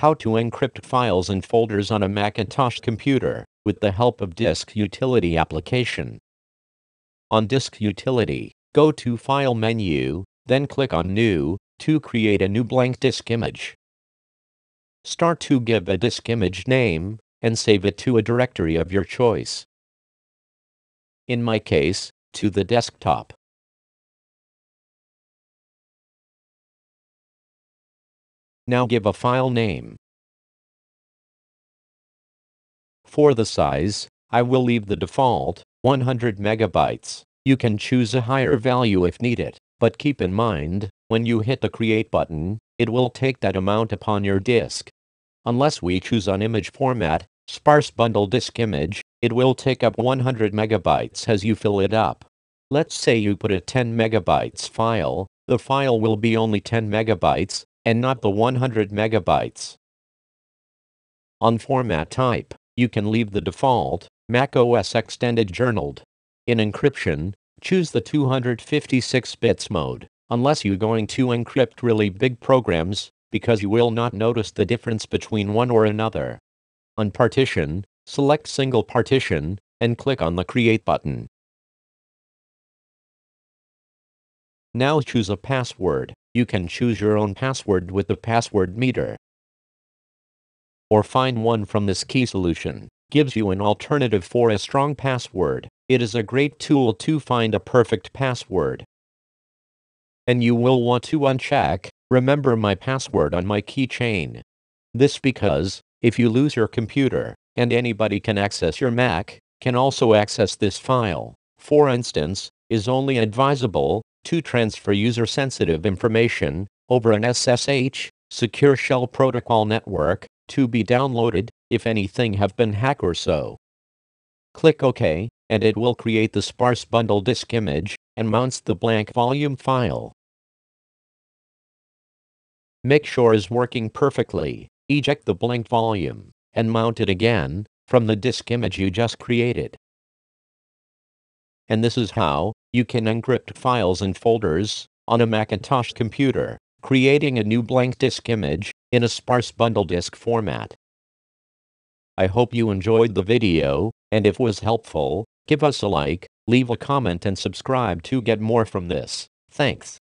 How to encrypt files and folders on a Macintosh computer with the help of Disk Utility application. On Disk Utility, go to File menu, then click on New to create a new blank disk image. Start to give a disk image name and save it to a directory of your choice. In my case, to the desktop. Now give a file name. For the size, I will leave the default, 100 megabytes. You can choose a higher value if needed, but keep in mind, when you hit the Create button, it will take that amount upon your disk. Unless we choose an image format, sparse bundle disk image, it will take up 100 megabytes as you fill it up. Let's say you put a 10 megabytes file, the file will be only 10 megabytes, and not the 100 megabytes. On format type, you can leave the default, Mac OS Extended journaled. In encryption, choose the 256 bits mode, unless you're going to encrypt really big programs, because you will not notice the difference between one or another. On partition, select single partition, and click on the Create button. Now choose a password. You can choose your own password with the password meter, or find one from this key solution. Gives you an alternative for a strong password. It is a great tool to find a perfect password. And you will want to uncheck, remember my password on my keychain. This because, if you lose your computer, and anybody can access your Mac, can also access this file, for instance, is only advisable to transfer user-sensitive information over an SSH, secure shell protocol network, to be downloaded, if anything have been hacked or so. Click OK, and it will create the sparse bundle disk image, and mounts the blank volume file. Make sure it's working perfectly, eject the blank volume, and mount it again, from the disk image you just created. And this is how you can encrypt files and folders on a Macintosh computer, creating a new blank disk image in a sparse bundle disk format. I hope you enjoyed the video, and if it was helpful, give us a like, leave a comment and subscribe to get more from this. Thanks.